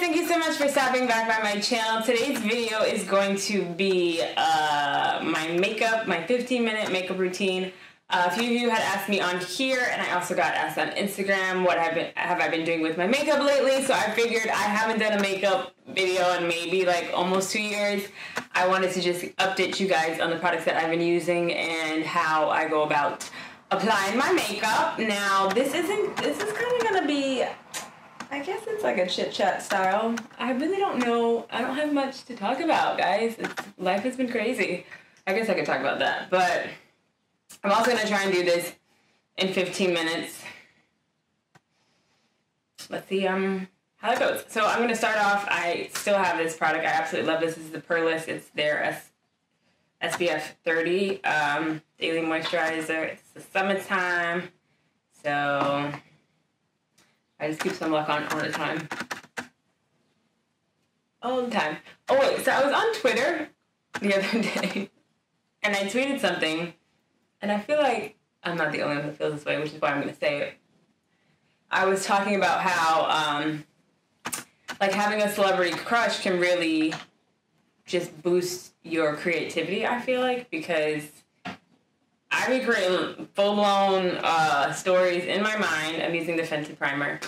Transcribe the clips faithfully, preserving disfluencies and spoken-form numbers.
thank you so much for stopping back by my channel. Today's video is going to be uh, my makeup, my fifteen minute makeup routine. Uh, a few of you had asked me on here, and I also got asked on Instagram what I've been, have I been doing with my makeup lately. So I figured I haven't done a makeup video in maybe like almost two years. I wanted to just update you guys on the products that I've been using and how I go about applying my makeup. Now this isn't, this is kind of gonna be, I guess it's like a chit chat style. I really don't know, I don't have much to talk about, guys. It's, life has been crazy. I guess I could talk about that, but I'm also going to try and do this in fifteen minutes. Let's see um, how it goes. So I'm going to start off. I still have this product. I absolutely love this. This is the Pearlis. It's their S S P F thirty um, Daily Moisturizer. It's the summertime. So I just keep some luck on all the time. All the time. Oh, wait. So I was on Twitter the other day, and I tweeted something. And I feel like I'm not the only one who feels this way, which is why I'm going to say it. I was talking about how, um, like, having a celebrity crush can really just boost your creativity, I feel like, because I be creating full-blown uh, stories in my mind. I'm using the Fenty primer.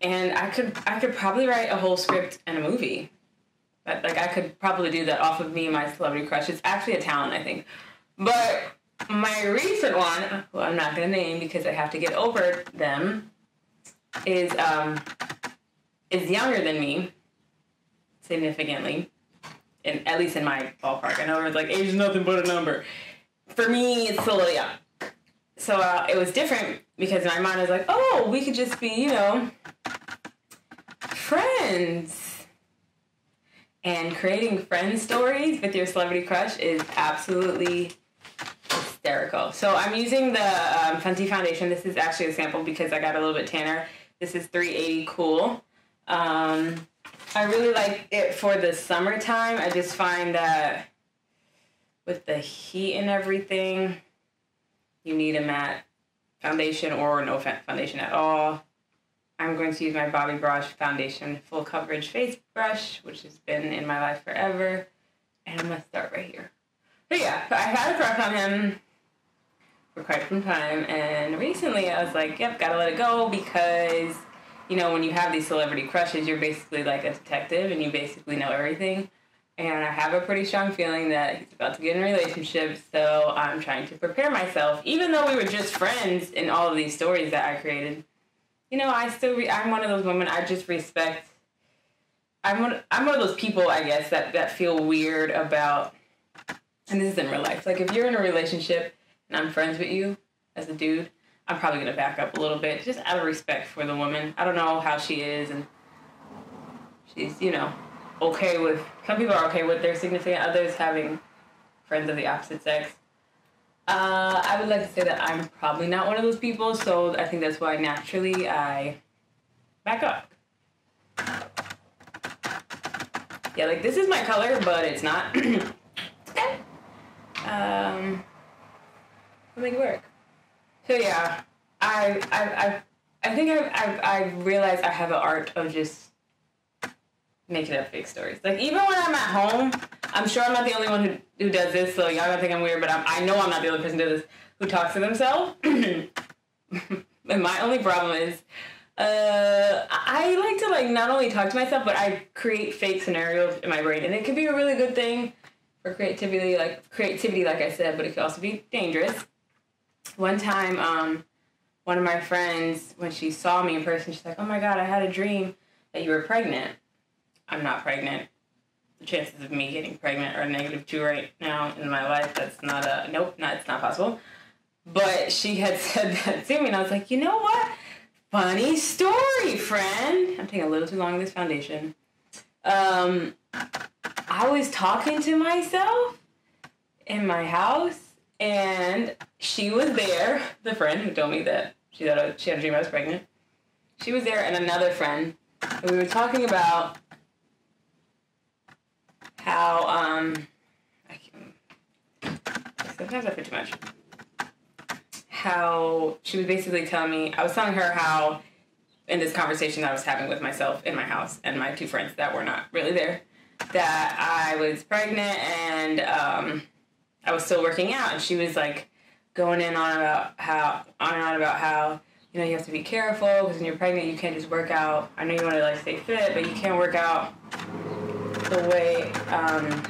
And I could, I could probably write a whole script and a movie. But, like, I could probably do that off of me and my celebrity crush. It's actually a talent, I think. But my recent one, who I'm not going to name because I have to get over them, is um, is younger than me, significantly, and at least in my ballpark. I know everyone's like, age is nothing but a number. For me, it's still young. So uh, it was different because my mind was like, oh, we could just be, you know, friends. And creating friend stories with your celebrity crush is absolutely hysterical. So I'm using the um, Fenty foundation. This is actually a sample because I got a little bit tanner. This is three eighty Cool. Um, I really like it for the summertime. I just find that with the heat and everything, you need a matte foundation or no foundation at all. I'm going to use my Bobby Brosh foundation full coverage face brush, which has been in my life forever, and I'm gonna start right here. So yeah, so I had a crush on him for quite some time, and recently I was like, yep, gotta let it go, because you know when you have these celebrity crushes, you're basically like a detective and you basically know everything. And I have a pretty strong feeling that he's about to get in a relationship, so I'm trying to prepare myself, even though we were just friends in all of these stories that I created. You know, I still, re I'm one of those women, I just respect, I'm one, I'm one of those people, I guess, that, that feel weird about, and this is in real life, like if you're in a relationship and I'm friends with you as a dude, I'm probably going to back up a little bit, just out of respect for the woman. I don't know how she is, and she's, you know, okay with, some people are okay with their significant others having friends of the opposite sex. Uh, I would like to say that I'm probably not one of those people, so I think that's why naturally I back up. Yeah, like this is my color, but it's not. Okay. Um, I'll make it work. So yeah, I I I, I think I I I realized I have an art of just making up fake stories. Like even when I'm at home. I'm sure I'm not the only one who, who does this, so y'all don't think I'm weird, but I'm, I know I'm not the only person who does this, who talks to themselves. And my only problem is, uh, I like to like not only talk to myself, but I create fake scenarios in my brain, and it can be a really good thing for creativity, like creativity, like I said, but it could also be dangerous. One time, um, one of my friends, when she saw me in person, she's like, "Oh my God, I had a dream that you were pregnant." I'm not pregnant. Chances of me getting pregnant are negative two right now in my life. That's not a, nope, not, it's not possible. But she had said that to me, and I was like, you know what? Funny story, friend. I'm taking a little too long on this foundation. Um, I was talking to myself in my house, and she was there, the friend who told me that she, thought I, she had a dream I was pregnant. She was there, and another friend, and we were talking about how, um, I can, sometimes I put too much, how she was basically telling me, I was telling her how in this conversation that I was having with myself in my house and my two friends that were not really there, that I was pregnant and um, I was still working out. And she was like going in on about how on and on about how, you know, you have to be careful because when you're pregnant, you can't just work out. I know you want to like stay fit, but you can't work out the way um,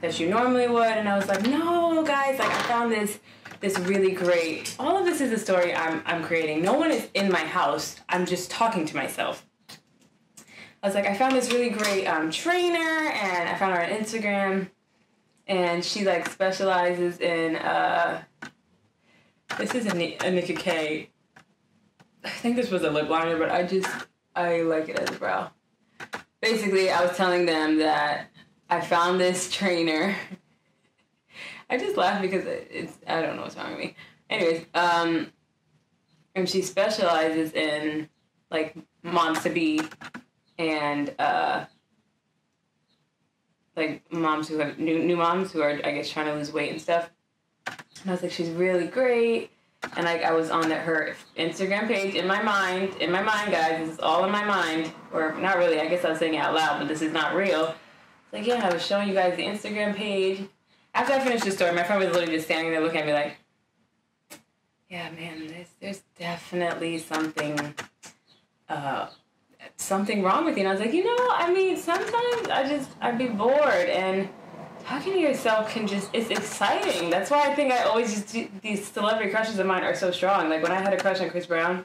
that you normally would. And I was like, no, guys, like I found this this really great. All of this is a story I'm I'm creating. No one is in my house. I'm just talking to myself. I was like, I found this really great um, trainer, and I found her on Instagram, and she like specializes in. Uh, this is a, a Nika K. I think this was a lip liner, but I just I like it as a brow. Basically, I was telling them that I found this trainer. I just laugh because it's, I don't know what's wrong with me. Anyways, um, and she specializes in, like, moms-to-be and, uh, like, moms who have, new, new moms who are, I guess, trying to lose weight and stuff. And I was like, she's really great. And, like, I was on the, her Instagram page in my mind, in my mind, guys, this is all in my mind. Or, not really, I guess I was saying it out loud, but this is not real. Like, yeah, I was showing you guys the Instagram page. After I finished the story, my friend was literally just standing there looking at me like, yeah, man, there's, there's definitely something uh, something wrong with you. And I was like, you know, I mean, sometimes I just, I'd be bored. And talking to yourself can just, it's exciting. That's why I think I always just, do, these celebrity crushes of mine are so strong. Like, when I had a crush on Chris Brown,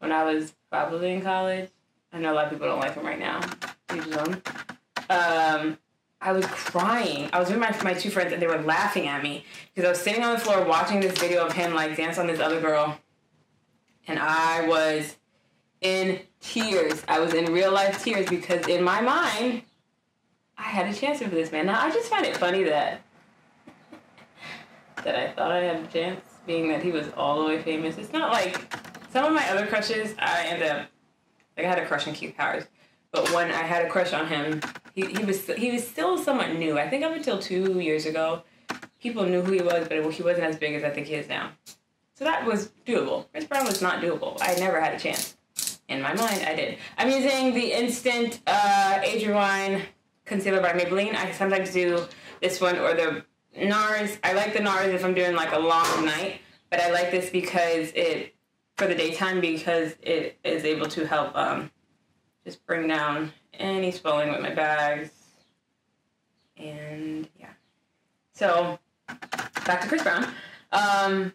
when I was probably in college, I know a lot of people don't like him right now. Huge zone. Um... I was crying. I was with my, my two friends and they were laughing at me because I was sitting on the floor watching this video of him like dance on this other girl, and I was in tears. I was in real life tears because in my mind, I had a chance with this man. Now I just find it funny that that I thought I had a chance, being that he was all the way famous. It's not like some of my other crushes. I ended up like I had a crush on Keith Powers. But when I had a crush on him, he, he was he was still somewhat new. I think up until two years ago, people knew who he was, but he wasn't as big as I think he is now. So that was doable. Chris Brown was not doable. I never had a chance. In my mind, I did. I'm using the Instant uh, Adrian Wine Concealer by Maybelline. I sometimes do this one or the NARS. I like the NARS if I'm doing like a long night, but I like this because it, for the daytime, because it is able to help... Um, Just bring down any swelling with my bags. And yeah. So back to Chris Brown. Um,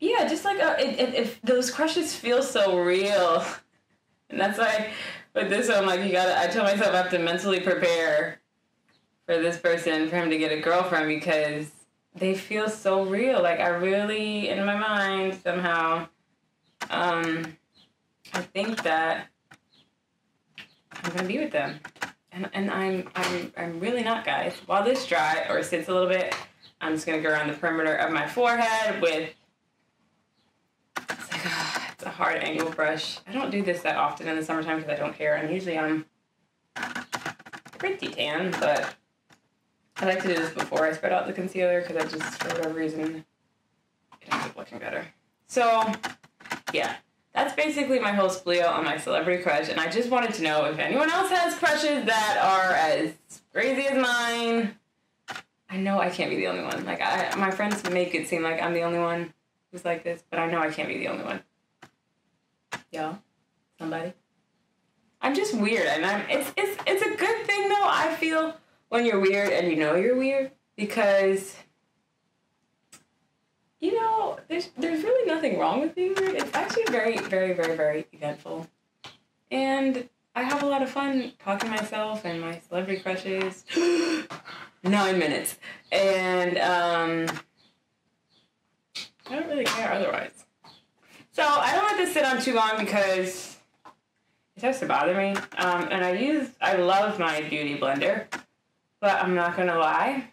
yeah, just like a, it, it, if those crushes feel so real. And that's why with this one, like you gotta, I tell myself I have to mentally prepare for this person, for him to get a girlfriend, because they feel so real. Like I really, in my mind, somehow, um, I think that I'm gonna be with them, and and I'm I'm I'm really not, guys. While this dry or sits a little bit, I'm just gonna go around the perimeter of my forehead with. It's like oh, it's a hard angle brush. I don't do this that often in the summertime because I don't care. And usually I'm pretty tan, but I like to do this before I spread out the concealer because I just for whatever reason it ends up looking better. So yeah. That's basically my whole spleo on my celebrity crush, and I just wanted to know if anyone else has crushes that are as crazy as mine. I know I can't be the only one. Like, I, my friends make it seem like I'm the only one who's like this, but I know I can't be the only one. Y'all? Somebody? I'm just weird, and I'm, it's, it's, it's a good thing, though, I feel, when you're weird and you know you're weird, because... You know, there's there's really nothing wrong with being weird. It's actually very, very, very, very eventful. And I have a lot of fun talking to myself and my celebrity crushes. Nine minutes. And um, I don't really care otherwise. So I don't let this sit on too long because it starts to bother me. Um, and I use, I love my Beauty Blender. But I'm not going to lie.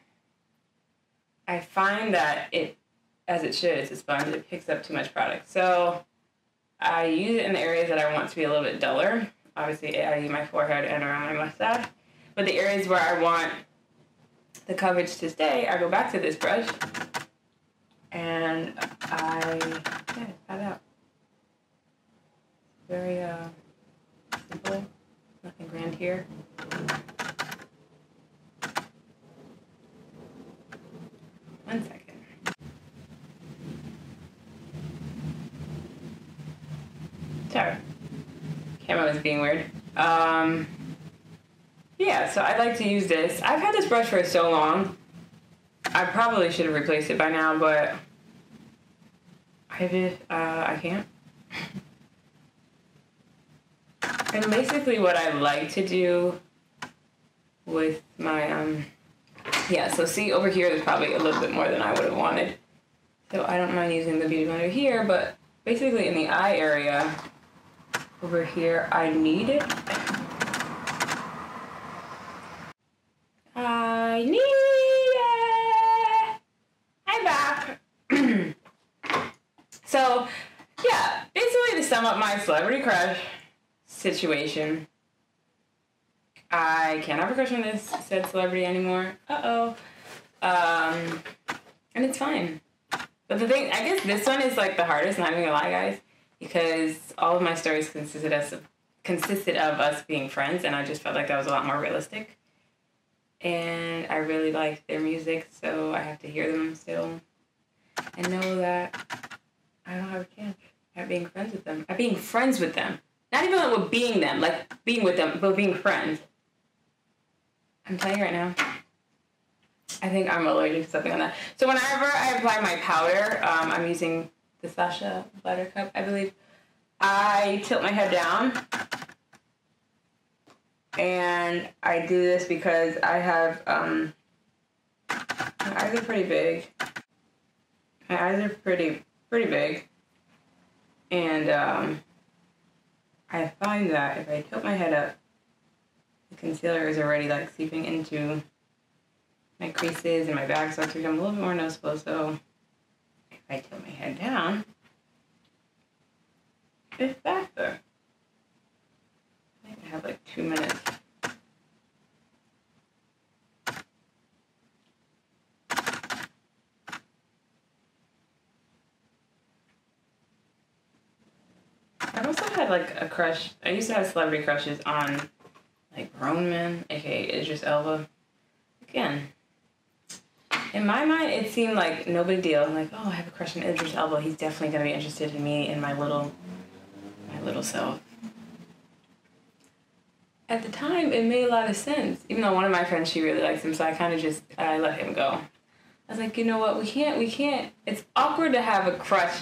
I find that it... as it should, it's a sponge, it picks up too much product. So I use it in the areas that I want to be a little bit duller. Obviously, I use my forehead and around my mustache. But the areas where I want the coverage to stay, I go back to this brush. And I, yeah, it's about out. very uh, simply. Nothing grand here. One second. Sorry. Camera was being weird. Um, yeah, so I'd like to use this. I've had this brush for so long. I probably should have replaced it by now, but I just, uh, I can't. And basically what I like to do with my, um, yeah, so see over here there's probably a little bit more than I would have wanted. So I don't mind using the Beauty Blender here, but basically in the eye area, over here, I need it. I need it! I'm back! So, yeah, basically to sum up my celebrity crush situation, I can't have a crush on this said celebrity anymore. Uh-oh. Um, and it's fine. But the thing, I guess this one is like the hardest, not even gonna lie, guys. Because all of my stories consisted of, consisted of us being friends, and I just felt like that was a lot more realistic. And I really liked their music, so I have to hear them still. And know that I don't have a chance at being friends with them. At being friends with them. Not even like with being them, like being with them, but being friends. I'm telling you right now. I think I'm allergic to something on that. So whenever I apply my powder, um, I'm using the Sacha Buttercup, I believe. I tilt my head down. And I do this because I have, um, my eyes are pretty big. My eyes are pretty, pretty big. And, um, I find that if I tilt my head up, the concealer is already, like, seeping into my creases and my back, so it's become a little bit more noticeable, so... I tilt my head down, it's faster. I think I have like two minutes. I've also had like a crush, I used to have celebrity crushes on like grown men, aka Idris Elba. Again. In my mind, it seemed like no big deal. I'm like, oh, I have a crush on Idris Elba. He's definitely gonna be interested in me and my little, my little self. At the time, it made a lot of sense. Even though one of my friends, she really likes him, so I kind of just I let him go. I was like, you know what? We can't. We can't. It's awkward to have a crush.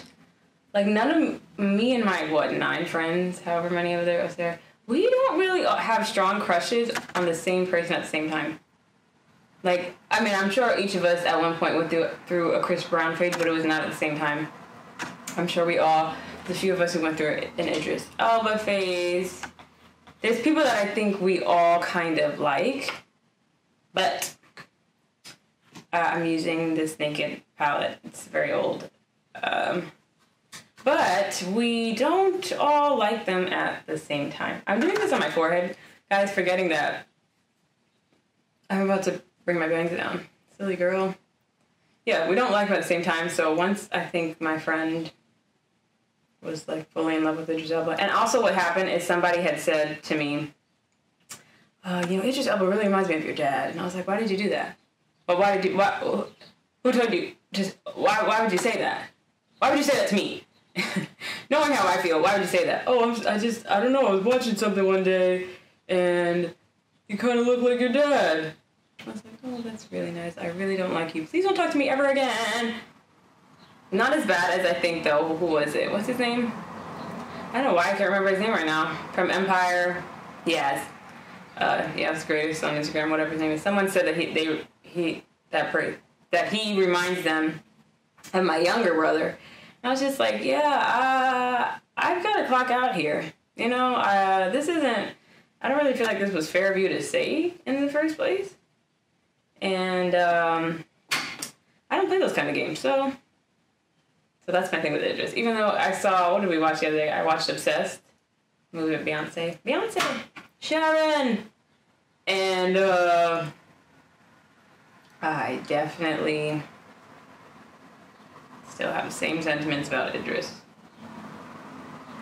Like none of me and my what nine friends, however many of there was there, we don't really have strong crushes on the same person at the same time. Like, I mean, I'm sure each of us at one point went through, through a Chris Brown phase, but it was not at the same time. I'm sure we all, the few of us who went through an Idris Elba phase. There's people that I think we all kind of like, but uh, I'm using this Naked palette. It's very old. Um, but we don't all like them at the same time. I'm doing this on my forehead. Guys, forgetting that. I'm about to... bring my bangs down. Silly girl. Yeah, we don't like them at the same time, so once I think my friend was like fully in love with Idris Elba. And also what happened is somebody had said to me, uh, you know, Idris Elba really reminds me of your dad. And I was like, why did you do that? But why did you, why, who told you? Just, why, why would you say that? Why would you say that to me? Knowing how I feel, why would you say that? Oh, I'm, I just, I don't know, I was watching something one day and you kind of look like your dad. I was like, oh, that's really nice. I really don't like you. Please don't talk to me ever again. Not as bad as I think, though. Who was it? What's his name? I don't know why I can't remember his name right now. From Empire. Yes. Uh, yeah, it's greatest on Instagram, whatever his name is. Someone said that he, they, he, that, per, that he reminds them of my younger brother. And I was just like, yeah, uh, I've got to clock out here. You know, uh, this isn't, I don't really feel like this was fair of you to say in the first place. And um, I don't play those kind of games, so so that's my thing with Idris. Even though I saw, what did we watch the other day? I watched Obsessed, a movie with Beyonce. Beyonce, Sharon, and uh, I definitely still have the same sentiments about Idris.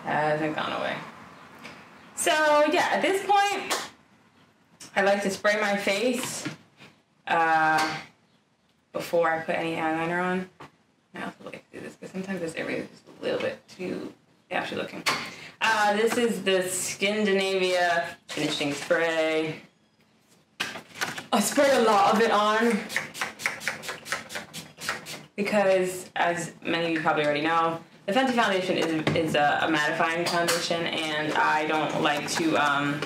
Hasn't gone away. So yeah, at this point, I like to spray my face uh, before I put any eyeliner on. I also like to do this because sometimes this area is a little bit too ashy looking. Uh, this is the Skindinavia finishing spray. I spray a lot of it on because, as many of you probably already know, the Fenty foundation is, is a, a mattifying foundation, and I don't like to, um,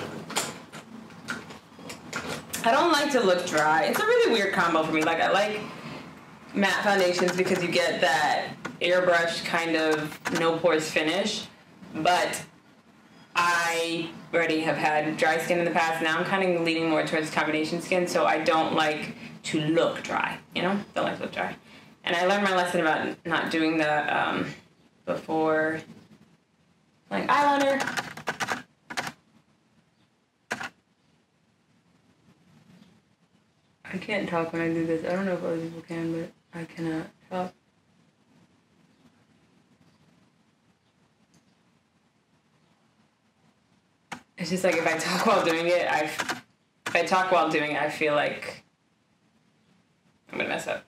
I don't like to look dry. It's a really weird combo for me. Like, I like matte foundations because you get that airbrushed kind of no-pores finish, but I already have had dry skin in the past. Now I'm kind of leaning more towards combination skin, so I don't like to look dry, you know? Don't like to look dry. And I learned my lesson about not doing the, um, before, like, eyeliner. I can't talk when I do this. I don't know if other people can, but I cannot talk. It's just like, if I talk while doing it, I, if I talk while doing it, I feel like I'm gonna mess up.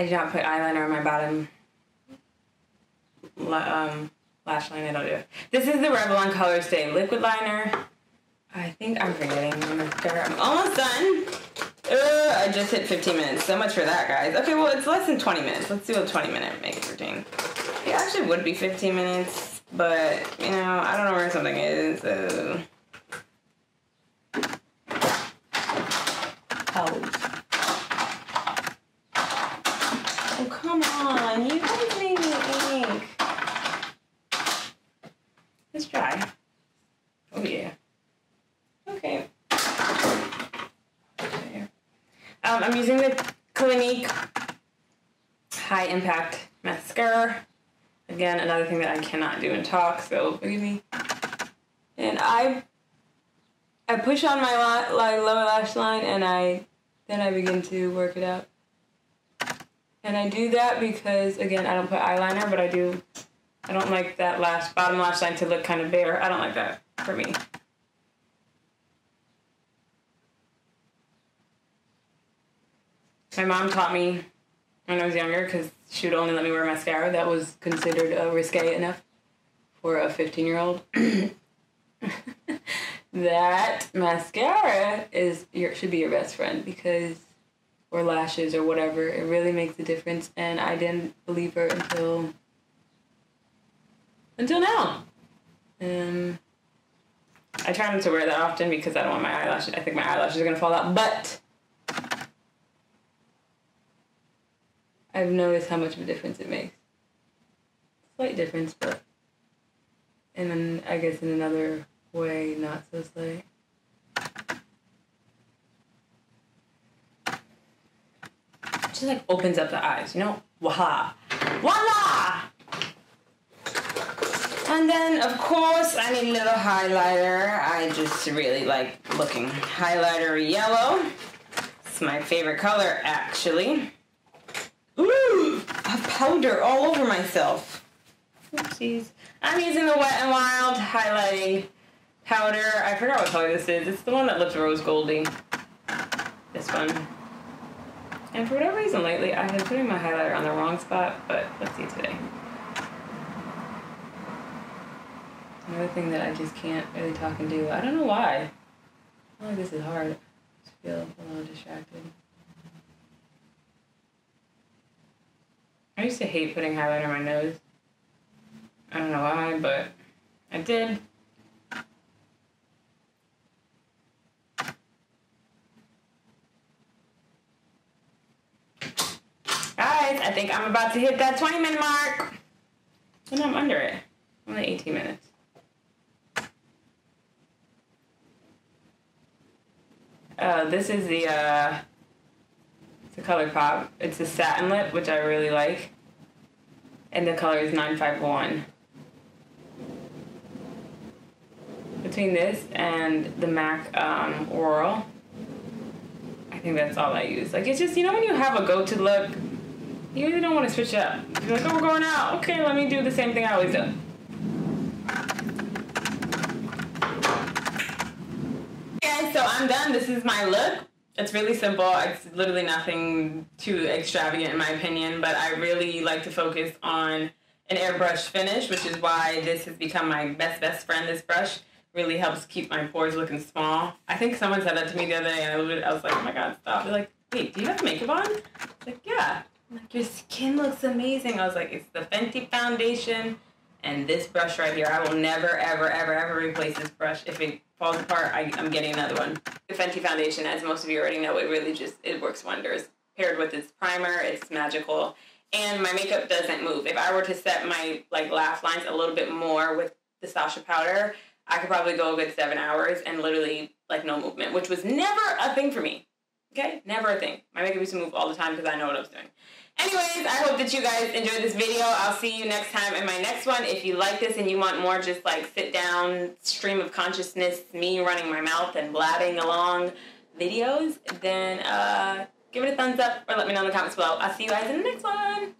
I do not put eyeliner on my bottom um, lash line. I don't do it. This is the Revlon Colorstay Liquid Liner. I think I'm forgetting. I'm almost done. Ugh, I just hit fifteen minutes. So much for that, guys. Okay, well, it's less than twenty minutes. Let's do a twenty minute makeup routine. It actually would be fifteen minutes, but, you know, I don't know where something is. So. Oh. Come on, you guys made me ink. Let's try. Oh yeah. Okay. There. Um, I'm using the Clinique High Impact Mascara. Again, another thing that I cannot do and talk, so forgive me. And I, I push on my la la lower lash line, and I, then I begin to work it out. And I do that because, again, I don't put eyeliner, but I do, I don't like that lash, bottom lash line to look kind of bare. I don't like that for me. My mom taught me when I was younger because she would only let me wear mascara. That was considered uh, risque enough for a fifteen year old. That mascara is your, should be your best friend, because or lashes or whatever, it really makes a difference, and I didn't believe her until until now. Um, I try not to wear that often because I don't want my eyelashes, I think my eyelashes are gonna fall out, but I've noticed how much of a difference it makes. Slight difference, but, and then I guess in another way, not so slight. Just like opens up the eyes, you know? Waha! Voila! And then, of course, I need a little highlighter. I just really like looking highlighter yellow. It's my favorite color, actually. Ooh! I have powder all over myself. Oopsies. I'm using the Wet n Wild highlighting powder. I forgot what color this is. It's the one that looks rose goldy. This one. And for whatever reason lately, I've been putting my highlighter on the wrong spot, but let's see today. Another thing that I just can't really talk and do. I don't know why. I feel like this is hard. I just feel a little distracted. I used to hate putting highlighter on my nose. I don't know why, but I did. Guys, I think I'm about to hit that twenty minute mark. And I'm under it. Only eighteen minutes. Uh, this is the uh, the Colourpop. It's a satin lip, which I really like, and the color is nine five one. Between this and the MAC um, Oral, I think that's all I use. Like, it's just, you know when you have a go-to look, you really don't want to switch up. You're like, oh, we're going out. Okay, let me do the same thing I always do. Okay, so I'm done. This is my look. It's really simple. It's literally nothing too extravagant in my opinion, but I really like to focus on an airbrush finish, which is why this has become my best, best friend. This brush really helps keep my pores looking small. I think someone said that to me the other day, and I was like, oh my God, stop. They're like, wait, do you have makeup on? I was like, yeah. I'm like, your skin looks amazing. I was like, it's the Fenty foundation and this brush right here. I will never, ever, ever, ever replace this brush. If it falls apart, I, I'm getting another one. The Fenty foundation, as most of you already know, it really just, it works wonders. Paired with its primer, it's magical. And my makeup doesn't move. If I were to set my like laugh lines a little bit more with the Sacha powder, I could probably go a good seven hours and literally like no movement, which was never a thing for me. Okay? Never a thing. My makeup used to move all the time because I know what I was doing. Anyways, I hope that you guys enjoyed this video. I'll see you next time in my next one. If you like this and you want more just like sit down, stream of consciousness, me running my mouth and blabbing along videos, then uh, give it a thumbs up or let me know in the comments below. I'll see you guys in the next one.